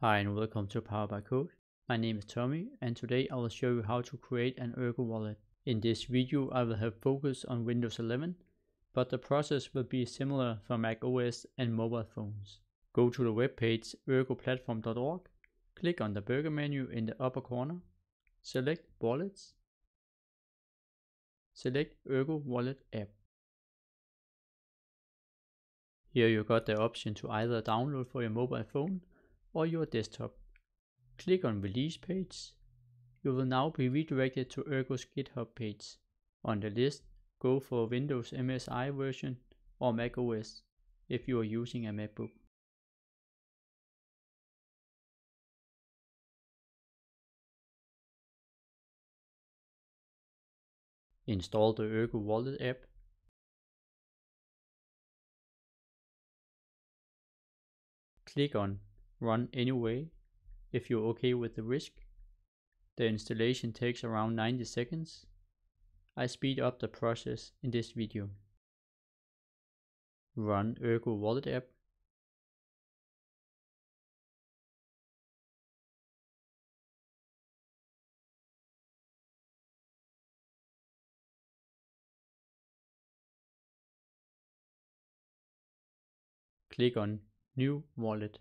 Hi and welcome to Powered by Code. My name is Tommy and today I will show you how to create an Ergo wallet. In this video I will have focus on Windows 11, but the process will be similar for Mac OS and mobile phones. Go to the webpage ergoplatform.org, click on the burger menu in the upper corner, select Wallets, select Ergo Wallet App. Here you got the option to either download for your mobile phone or your desktop. Click on Release page. You will now be redirected to Ergo's GitHub page. On the list, go for Windows MSI version or Mac OS if you are using a MacBook. Install the Ergo Wallet app. Click on Run Anyway if you're okay with the risk. The installation takes around 90 seconds. I speed up the process in this video. Run Ergo Wallet app. Click on New Wallet.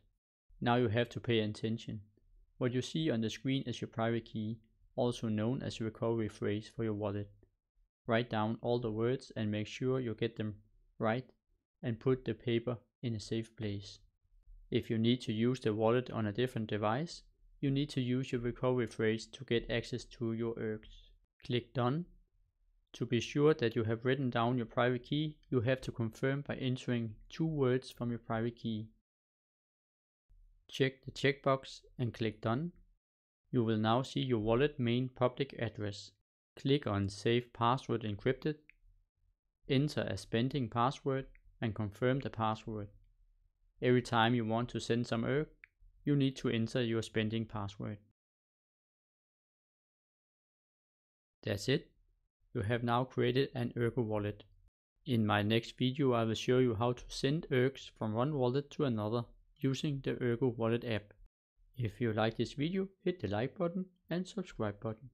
Now you have to pay attention. What you see on the screen is your private key, also known as a recovery phrase for your wallet. Write down all the words and make sure you get them right and put the paper in a safe place. If you need to use the wallet on a different device, you need to use your recovery phrase to get access to your ERGs. Click Done. To be sure that you have written down your private key, you have to confirm by entering 2 words from your private key. Check the checkbox and click Done. You will now see your wallet main public address. Click on Save Password Encrypted. Enter a spending password and confirm the password. Every time you want to send some ERG, you need to enter your spending password. That's it. You have now created an Ergo wallet. In my next video I will show you how to send ERGs from one wallet to another using the Ergo Wallet app. If you like this video, hit the like button and subscribe button.